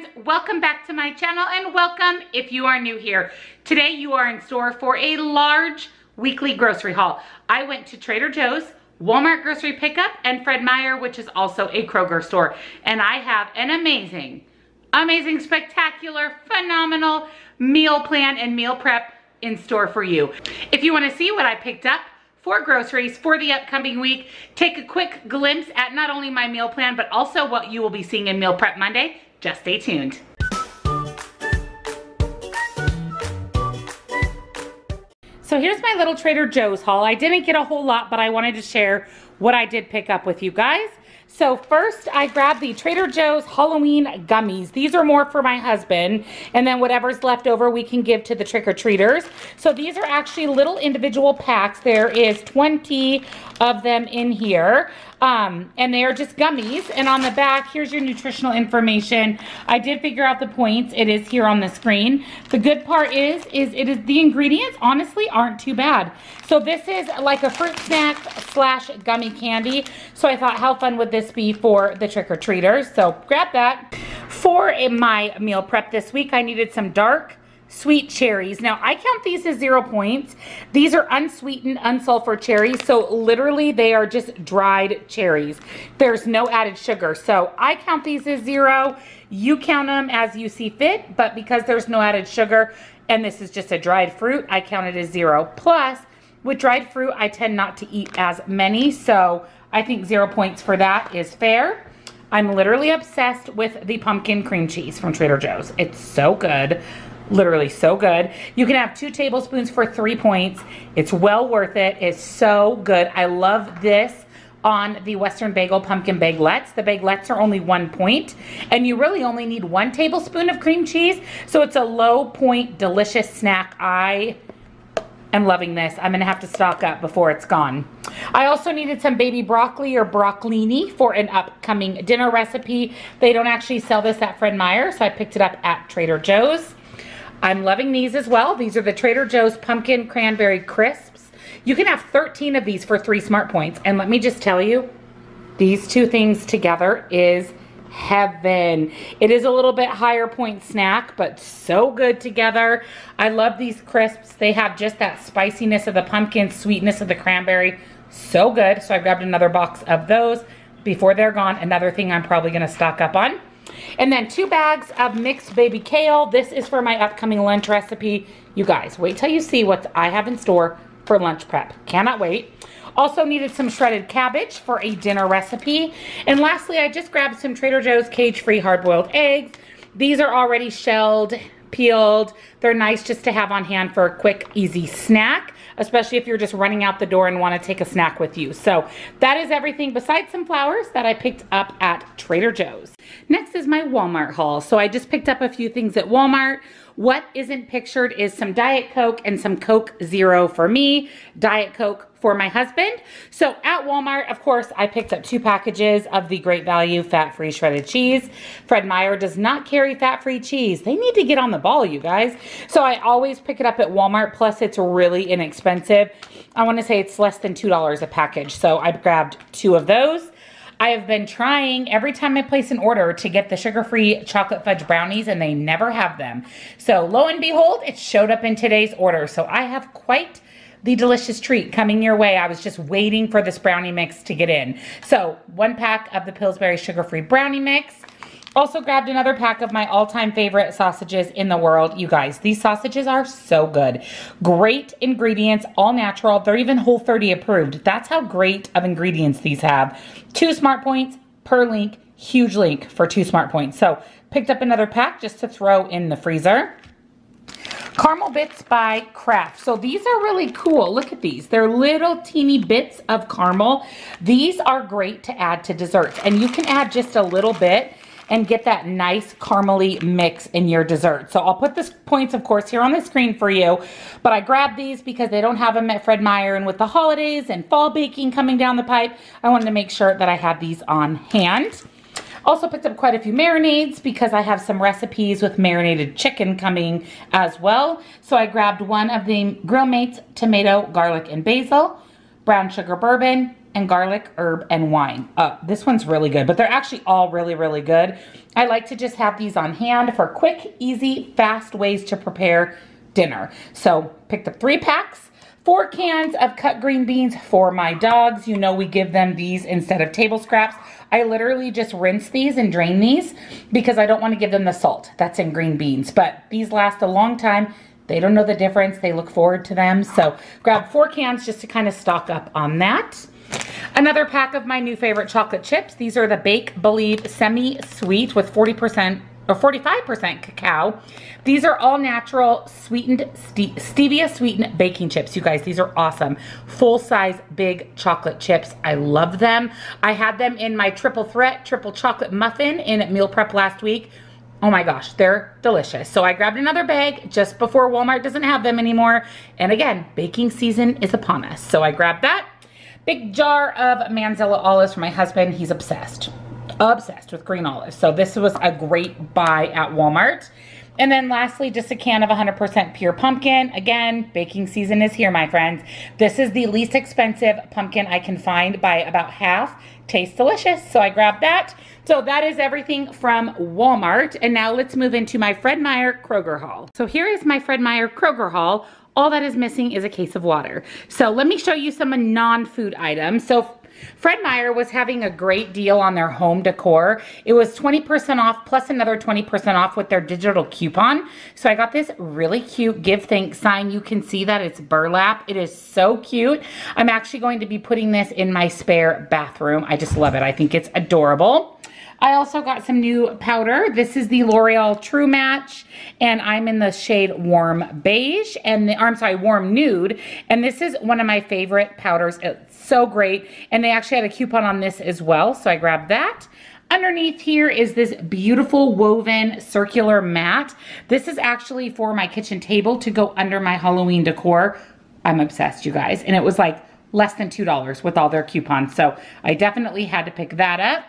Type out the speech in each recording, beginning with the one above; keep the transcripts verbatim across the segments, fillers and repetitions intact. friends, welcome back to my channel, and welcome if you are new here. Today you are in store for a large weekly grocery haul. I went to Trader Joe's, Walmart grocery pickup, and Fred Meyer, which is also a Kroger store, and I have an amazing amazing spectacular phenomenal meal plan and meal prep in store for you. If you want to see what I picked up for groceries for the upcoming week, take a quick glimpse at not only my meal plan, but also what you will be seeing in Meal Prep Monday. Just stay tuned. So here's my little Trader Joe's haul. I didn't get a whole lot, but I wanted to share what I did pick up with you guys. So first, I grabbed the Trader Joe's Halloween gummies. These are more for my husband, and then whatever's left over we can give to the trick-or-treaters. So these are actually little individual packs. There is twenty of them in here, um, and they are just gummies. And on the back, here's your nutritional information. I did figure out the points. It is here on the screen. The good part is, is it is the ingredients honestly aren't too bad. So this is like a fruit snack slash gummy candy. So I thought, how fun would this This be for the trick-or-treaters? So grab that. For my meal prep this week, I needed some dark sweet cherries. Now I count these as zero points. These are unsweetened, unsulfured cherries, so literally they are just dried cherries. There's no added sugar, so I count these as zero. You count them as you see fit, but because there's no added sugar and this is just a dried fruit, I count it as zero. Plus, with dried fruit, I tend not to eat as many, so I think zero points for that is fair. I'm literally obsessed with the pumpkin cream cheese from Trader Joe's. It's so good, literally so good. You can have two tablespoons for three points. It's well worth it, it's so good. I love this on the Western Bagel Pumpkin Bagelettes. The Bagelettes are only one point, and you really only need one tablespoon of cream cheese, so it's a low point, delicious snack. I I'm loving this. I'm gonna have to stock up before it's gone. I also needed some baby broccoli or broccolini for an upcoming dinner recipe. They don't actually sell this at Fred Meyer, so I picked it up at Trader Joe's. I'm loving these as well. These are the Trader Joe's Pumpkin Cranberry Crisps. You can have thirteen of these for three smart points. And let me just tell you, these two things together is heaven. It is a little bit higher point snack, but so good together. I love these crisps. They have just that spiciness of the pumpkin, sweetness of the cranberry. So good. So I grabbed another box of those before they're gone. Another thing I'm probably going to stock up on. And then two bags of mixed baby kale. This is for my upcoming lunch recipe. You guys, wait till you see what I have in store for lunch prep. Cannot wait. Also needed some shredded cabbage for a dinner recipe. And lastly, I just grabbed some Trader Joe's cage-free hard-boiled eggs. These are already shelled, peeled. They're nice just to have on hand for a quick, easy snack, especially if you're just running out the door and want to take a snack with you. So that is everything besides some flowers that I picked up at Trader Joe's. Next is my Walmart haul. So I just picked up a few things at Walmart. What isn't pictured is some Diet Coke and some Coke Zero for me, Diet Coke for my husband. So at Walmart, of course, I picked up two packages of the Great Value fat-free shredded cheese. Fred Meyer does not carry fat-free cheese. They need to get on the ball, you guys. So I always pick it up at Walmart, plus it's really inexpensive. I want to say it's less than two dollars a package, so I grabbed two of those. I have been trying every time I place an order to get the sugar-free chocolate fudge brownies, and they never have them. So lo and behold, it showed up in today's order. So I have quite the delicious treat coming your way. I was just waiting for this brownie mix to get in. So one pack of the Pillsbury sugar-free brownie mix. Also grabbed another pack of my all-time favorite sausages in the world. You guys, these sausages are so good. Great ingredients, all natural. They're even Whole thirty approved. That's how great of ingredients these have. Two smart points per link, huge link for two smart points. So picked up another pack just to throw in the freezer. Caramel Bits by Kraft. So these are really cool. Look at these. They're little teeny bits of caramel. These are great to add to desserts, and you can add just a little bit and get that nice caramely mix in your dessert. So I'll put the points, of course, here on the screen for you, but I grabbed these because they don't have them at Fred Meyer, and with the holidays and fall baking coming down the pipe, I wanted to make sure that I had these on hand. Also picked up quite a few marinades because I have some recipes with marinated chicken coming as well. So I grabbed one of the Grillmates tomato, garlic, and basil, brown sugar bourbon, and garlic, herb, and wine. Uh, this one's really good, but they're actually all really, really good. I like to just have these on hand for quick, easy, fast ways to prepare dinner. So picked up three packs, four cans of cut green beans for my dogs. You know we give them these instead of table scraps. I literally just rinse these and drain these because I don't want to give them the salt that's in green beans. But these last a long time. They don't know the difference. They look forward to them. So grab four cans just to kind of stock up on that. Another pack of my new favorite chocolate chips. These are the Bake Believe semi-sweet with forty percent or forty-five percent cacao. These are all natural sweetened stevia sweetened baking chips. You guys, these are awesome. Full size big chocolate chips. I love them. I had them in my triple threat, triple chocolate muffin in meal prep last week. Oh my gosh, they're delicious. So I grabbed another bag just before Walmart doesn't have them anymore. And again, baking season is upon us. So I grabbed that. Big jar of manzanilla olives for my husband. He's obsessed, obsessed with green olives. So this was a great buy at Walmart. And then lastly, just a can of one hundred percent pure pumpkin. Again, baking season is here, my friends. This is the least expensive pumpkin I can find by about half. Tastes delicious, so I grabbed that. So that is everything from Walmart. And now let's move into my Fred Meyer Kroger haul. So here is my Fred Meyer Kroger haul. All that is missing is a case of water. So let me show you some non-food items. So Fred Meyer was having a great deal on their home decor. It was twenty percent off plus another twenty percent off with their digital coupon. So I got this really cute give thanks sign. You can see that it's burlap. It is so cute. I'm actually going to be putting this in my spare bathroom. I just love it. I think it's adorable. I also got some new powder. This is the L'Oreal True Match, and I'm in the shade Warm Beige, and the, or I'm sorry, Warm Nude, and this is one of my favorite powders. It's so great, and they actually had a coupon on this as well, so I grabbed that. Underneath here is this beautiful woven circular mat. This is actually for my kitchen table to go under my Halloween decor. I'm obsessed, you guys, and it was like less than two dollars with all their coupons, so I definitely had to pick that up.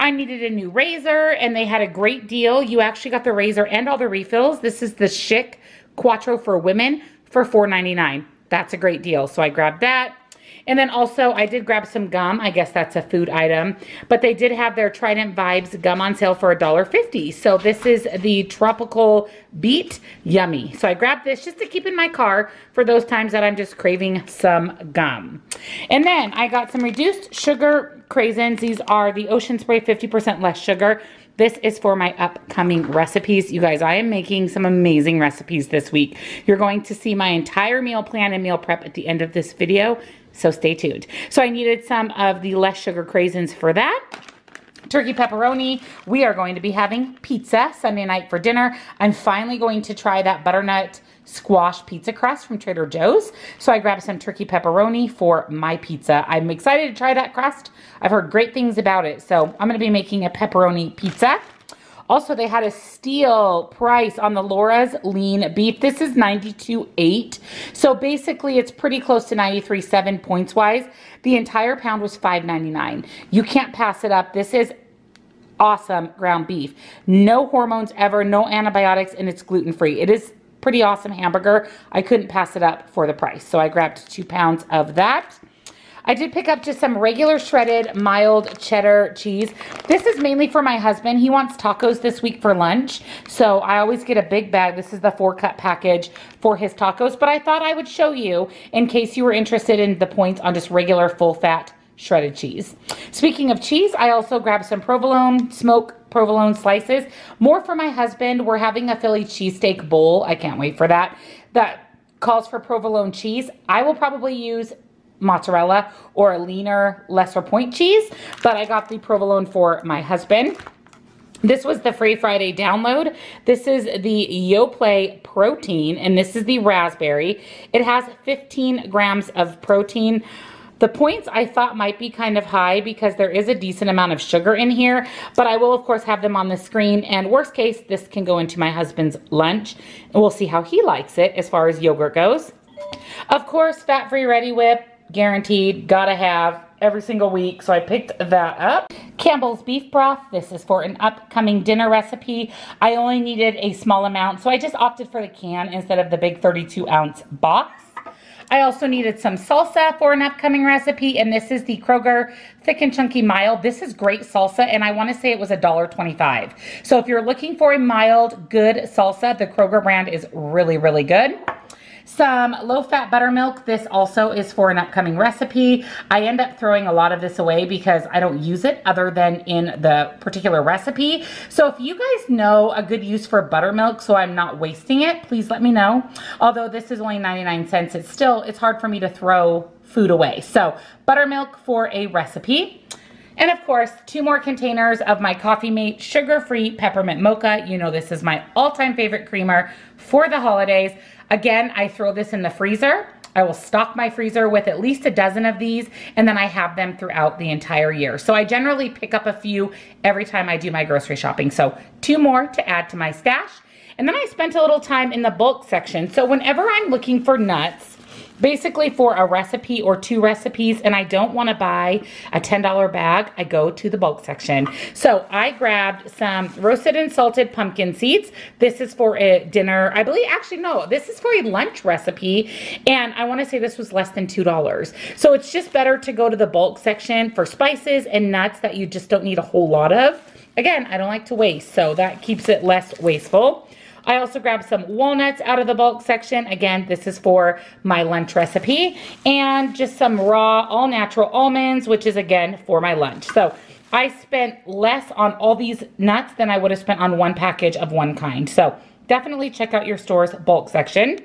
I needed a new razor, and they had a great deal. You actually got the razor and all the refills. This is the Chic Quattro for women for four ninety-nine. That's a great deal, so I grabbed that. And then also, I did grab some gum. I guess that's a food item. But they did have their Trident Vibes gum on sale for a dollar fifty. So this is the Tropical Beet Yummy. So I grabbed this just to keep in my car for those times that I'm just craving some gum. And then I got some reduced sugar craisins. These are the Ocean Spray fifty percent less sugar. This is for my upcoming recipes. You guys, I am making some amazing recipes this week. You're going to see my entire meal plan and meal prep at the end of this video, so stay tuned. So I needed some of the less sugar craisins for that. Turkey pepperoni. We are going to be having pizza Sunday night for dinner. I'm finally going to try that butternut squash pizza crust from Trader Joe's. So I grabbed some turkey pepperoni for my pizza. I'm excited to try that crust. I've heard great things about it. So I'm going to be making a pepperoni pizza. Also, they had a steal price on the Laura's Lean beef. This is ninety-two eight. So basically, it's pretty close to ninety-three seven points-wise. The entire pound was five ninety-nine. You can't pass it up. This is awesome ground beef. No hormones ever, no antibiotics, and it's gluten-free. It is pretty awesome hamburger. I couldn't pass it up for the price. So I grabbed two pounds of that. I did pick up just some regular shredded mild cheddar cheese. This is mainly for my husband. He wants tacos this week for lunch. So I always get a big bag. This is the four cut package for his tacos. But I thought I would show you in case you were interested in the points on just regular full fat shredded cheese. Speaking of cheese, I also grabbed some provolone, smoked provolone slices. More for my husband. We're having a Philly cheesesteak bowl. I can't wait for that. That calls for provolone cheese. I will probably use mozzarella or a leaner, lesser point cheese, but I got the provolone for my husband. This was the Free Friday download. This is the Yoplait protein, and this is the raspberry. It has fifteen grams of protein. The points I thought might be kind of high because there is a decent amount of sugar in here, but I will of course have them on the screen, and worst case, this can go into my husband's lunch, and we'll see how he likes it as far as yogurt goes. Of course, fat-free Ready Whip, guaranteed, gotta have every single week, so I picked that up. Campbell's beef broth. This is for an upcoming dinner recipe. I only needed a small amount, so I just opted for the can instead of the big thirty-two ounce box. I also needed some salsa for an upcoming recipe, and this is the Kroger Thick and Chunky Mild. This is great salsa, and I want to say it was a dollar twenty-five. So if you're looking for a mild, good salsa, the Kroger brand is really, really good. Some low-fat buttermilk. This also is for an upcoming recipe. I end up throwing a lot of this away because I don't use it other than in the particular recipe. So if you guys know a good use for buttermilk so I'm not wasting it, please let me know. Although this is only ninety-nine cents, it's still, it's hard for me to throw food away. So buttermilk for a recipe. And of course, two more containers of my Coffee Mate sugar-free peppermint mocha. You know this is my all-time favorite creamer for the holidays. Again, I throw this in the freezer. I will stock my freezer with at least a dozen of these, and then I have them throughout the entire year. So I generally pick up a few every time I do my grocery shopping. So two more to add to my stash. And then I spent a little time in the bulk section. So whenever I'm looking for nuts, basically for a recipe or two recipes, and I don't want to buy a ten dollar bag, I go to the bulk section. So I grabbed some roasted and salted pumpkin seeds. This is for a dinner, I believe, actually no, this is for a lunch recipe, and I want to say this was less than two dollars. So it's just better to go to the bulk section for spices and nuts that you just don't need a whole lot of. Again, I don't like to waste, so that keeps it less wasteful. I also grabbed some walnuts out of the bulk section. Again, this is for my lunch recipe. And just some raw, all-natural almonds, which is, again, for my lunch. So I spent less on all these nuts than I would have spent on one package of one kind. So definitely check out your store's bulk section.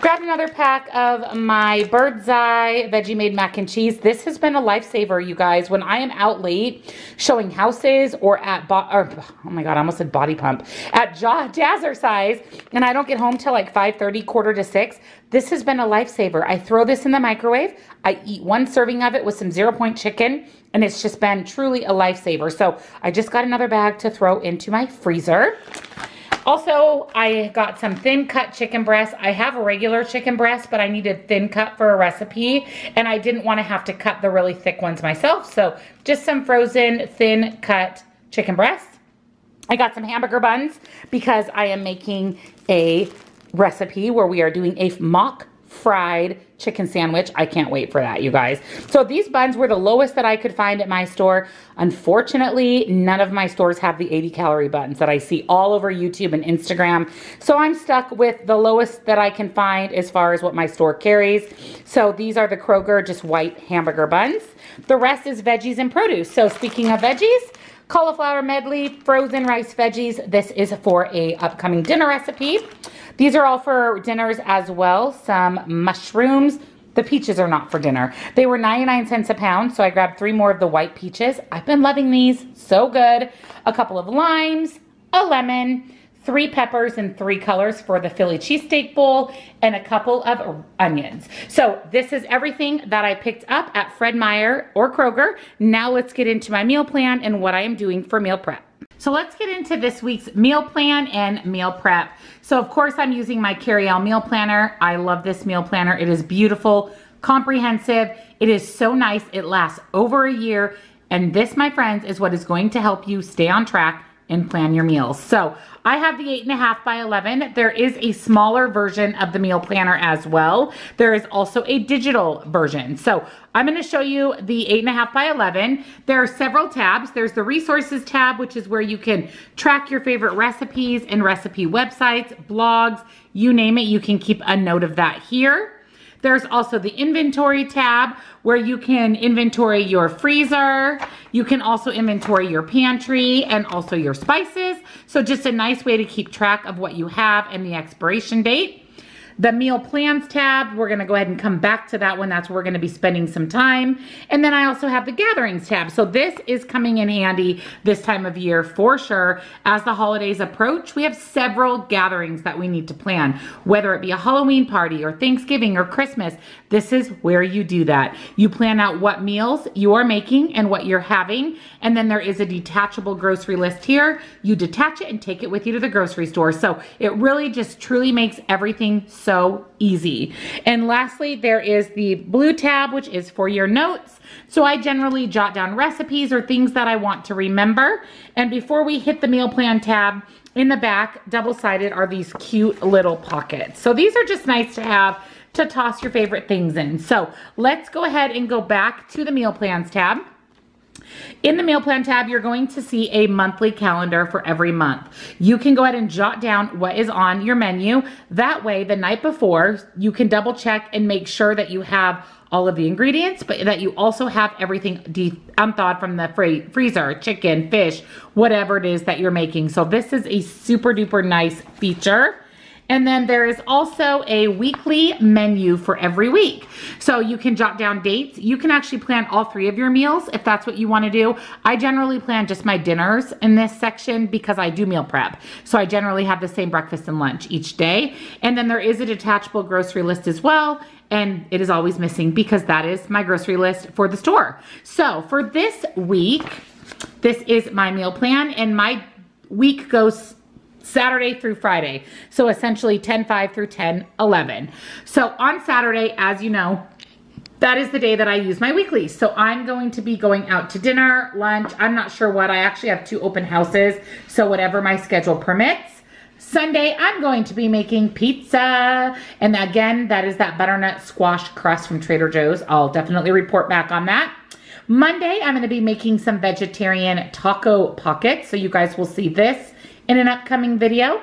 Grabbed another pack of my Birds Eye Veggie-Made Mac and Cheese. This has been a lifesaver, you guys. When I am out late showing houses or at, bo or, oh my God, I almost said body pump, at Jazzercise, and I don't get home till like five thirty, quarter to six, this has been a lifesaver. I throw this in the microwave. I eat one serving of it with some zero-point chicken, and it's just been truly a lifesaver. So I just got another bag to throw into my freezer. Also, I got some thin cut chicken breast. I have a regular chicken breast, but I needed thin cut for a recipe, and I didn't want to have to cut the really thick ones myself. So just some frozen thin cut chicken breast. I got some hamburger buns because I am making a recipe where we are doing a mock fried chicken sandwich. I can't wait for that, you guys. So these buns were the lowest that I could find at my store. Unfortunately, none of my stores have the eighty calorie buns that I see all over YouTube and Instagram. So I'm stuck with the lowest that I can find as far as what my store carries. So these are the Kroger just white hamburger buns. The rest is veggies and produce. So speaking of veggies, cauliflower medley, frozen rice veggies. This is for a upcoming dinner recipe. These are all for dinners as well. Some mushrooms. The peaches are not for dinner. They were ninety-nine cents a pound, so I grabbed three more of the white peaches. I've been loving these. So good. A couple of limes, a lemon, three peppers in three colors for the Philly cheesesteak bowl, and a couple of onions. So this is everything that I picked up at Fred Meyer or Kroger. Now let's get into my meal plan and what I am doing for meal prep. So let's get into this week's meal plan and meal prep. So of course I'm using my Carrie Elle meal planner. I love this meal planner. It is beautiful, comprehensive. It is so nice. It lasts over a year. And this, my friends, is what is going to help you stay on track and plan your meals. So I have the eight and a half by eleven. There is a smaller version of the meal planner as well. There is also a digital version. So I'm gonna show you the eight and a half by eleven. There are several tabs. There's the resources tab, which is where you can track your favorite recipes and recipe websites, blogs, you name it. You can keep a note of that here. There's also the inventory tab where you can inventory your freezer. You can also inventory your pantry and also your spices. So just a nice way to keep track of what you have and the expiration date. The meal plans tab, we're gonna go ahead and come back to that one. That's where we're gonna be spending some time. And then I also have the gatherings tab. So this is coming in handy this time of year for sure. As the holidays approach, we have several gatherings that we need to plan, whether it be a Halloween party or Thanksgiving or Christmas. This is where you do that. You plan out what meals you are making and what you're having. And then there is a detachable grocery list here. You detach it and take it with you to the grocery store. So it really just truly makes everything so So easy. And lastly, there is the blue tab, which is for your notes. So I generally jot down recipes or things that I want to remember. And before we hit the meal plan tab, in the back, double-sided are these cute little pockets. So these are just nice to have to toss your favorite things in. So let's go ahead and go back to the meal plans tab. In the meal plan tab, you're going to see a monthly calendar for every month. You can go ahead and jot down what is on your menu. That way, the night before, you can double check and make sure that you have all of the ingredients, but that you also have everything de- unthawed from the free- freezer, chicken, fish, whatever it is that you're making. So this is a super duper nice feature. And then there is also a weekly menu for every week. So you can jot down dates. You can actually plan all three of your meals if that's what you want to do. I generally plan just my dinners in this section because I do meal prep. So I generally have the same breakfast and lunch each day. And then there is a detachable grocery list as well. And it is always missing because that is my grocery list for the store. So for this week, this is my meal plan, and my week goes Saturday through Friday. So essentially ten five through ten eleven. So on Saturday, as you know, that is the day that I use my weekly. So I'm going to be going out to dinner, lunch. I'm not sure what. I actually have two open houses. So whatever my schedule permits. Sunday, I'm going to be making pizza. And again, that is that butternut squash crust from Trader Joe's. I'll definitely report back on that. Monday, I'm going to be making some vegetarian taco pockets. So you guys will see this in an upcoming video.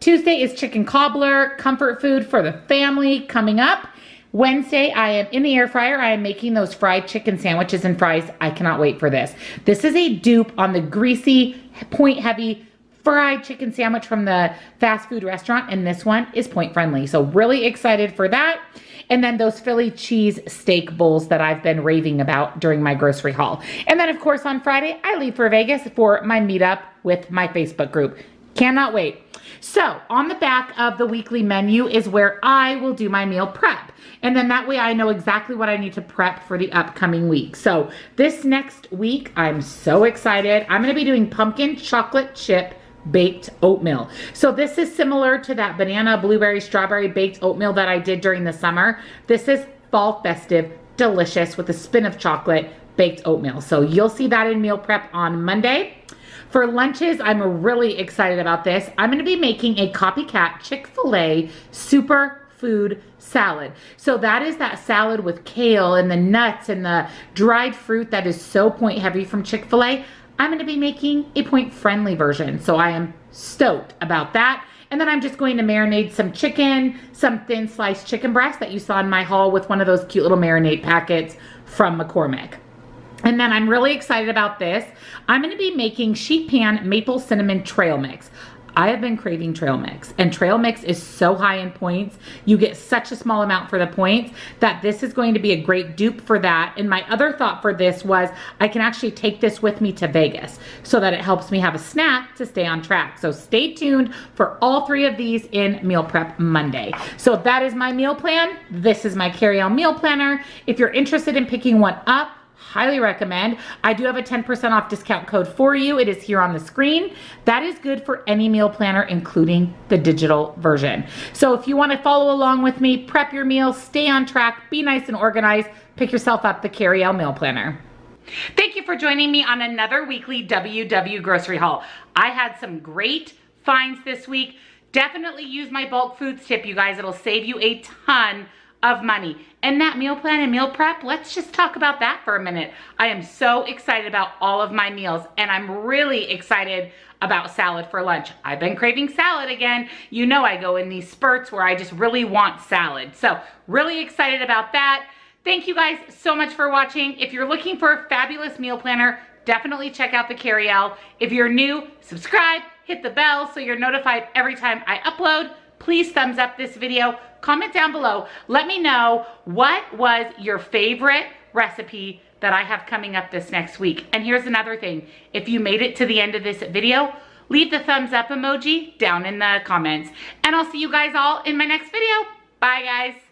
Tuesday is chicken cobbler, comfort food for the family coming up. Wednesday, I am in the air fryer. I am making those fried chicken sandwiches and fries. I cannot wait for this. This is a dupe on the greasy, point heavy fried chicken sandwich from the fast food restaurant, and this one is point friendly. So really excited for that. And then those Philly cheese steak bowls that I've been raving about during my grocery haul. And then of course on Friday, I leave for Vegas for my meetup with my Facebook group. Cannot wait. So on the back of the weekly menu is where I will do my meal prep. And then that way I know exactly what I need to prep for the upcoming week. So this next week, I'm so excited. I'm gonna be doing pumpkin chocolate chip baked oatmeal. So this is similar to that banana, blueberry, strawberry baked oatmeal that I did during the summer. This is fall festive, delicious with a spin of chocolate baked oatmeal. So you'll see that in meal prep on Monday. For lunches, I'm really excited about this. I'm going to be making a copycat Chick-fil-A super food salad. So that is that salad with kale and the nuts and the dried fruit that is so point heavy from Chick-fil-A. I'm going to be making a point-friendly version, so I am stoked about that. And then I'm just going to marinate some chicken, some thin-sliced chicken breast that you saw in my haul with one of those cute little marinade packets from McCormick. And then I'm really excited about this. I'm going to be making sheet pan maple cinnamon trail mix. I have been craving trail mix, and trail mix is so high in points. You get such a small amount for the points that this is going to be a great dupe for that. And my other thought for this was I can actually take this with me to Vegas so that it helps me have a snack to stay on track. So stay tuned for all three of these in Meal Prep Monday. So that is my meal plan. This is my Carrie Elle meal planner. If you're interested in picking one up, highly recommend. I do have a ten percent off discount code for you. It is here on the screen. That is good for any meal planner, including the digital version. So if you want to follow along with me, prep your meals, stay on track, be nice and organized, pick yourself up the Carrie Elle meal planner. Thank you for joining me on another weekly W W grocery haul. I had some great finds this week. Definitely use my bulk foods tip, you guys. It'll save you a ton of money. And that meal plan and meal prep, let's just talk about that for a minute. I am so excited about all of my meals, and I'm really excited about salad for lunch. I've been craving salad again. You know I go in these spurts where I just really want salad. So really excited about that. Thank you guys so much for watching. If you're looking for a fabulous meal planner, definitely check out the Carrie Elle. If you're new, subscribe, hit the bell so you're notified every time I upload. Please thumbs up this video. Comment down below. Let me know what was your favorite recipe that I have coming up this next week. And here's another thing. If you made it to the end of this video, leave the thumbs up emoji down in the comments. And I'll see you guys all in my next video. Bye, guys.